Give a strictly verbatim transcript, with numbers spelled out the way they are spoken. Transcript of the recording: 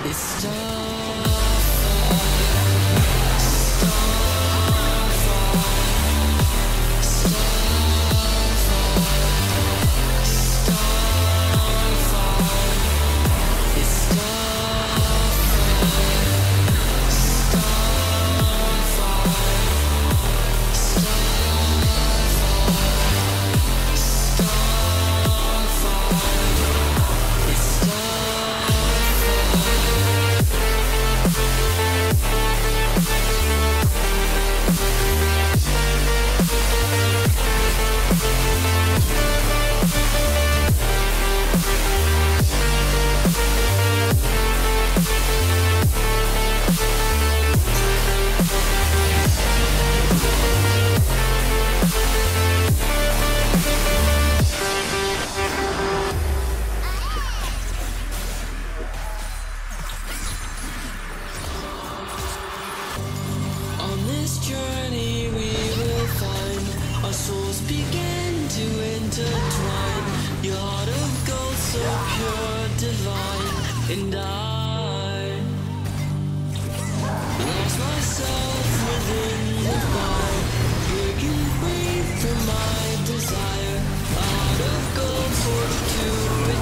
It's and I lost myself within the fire, breaking free from my desire, out of gold forged to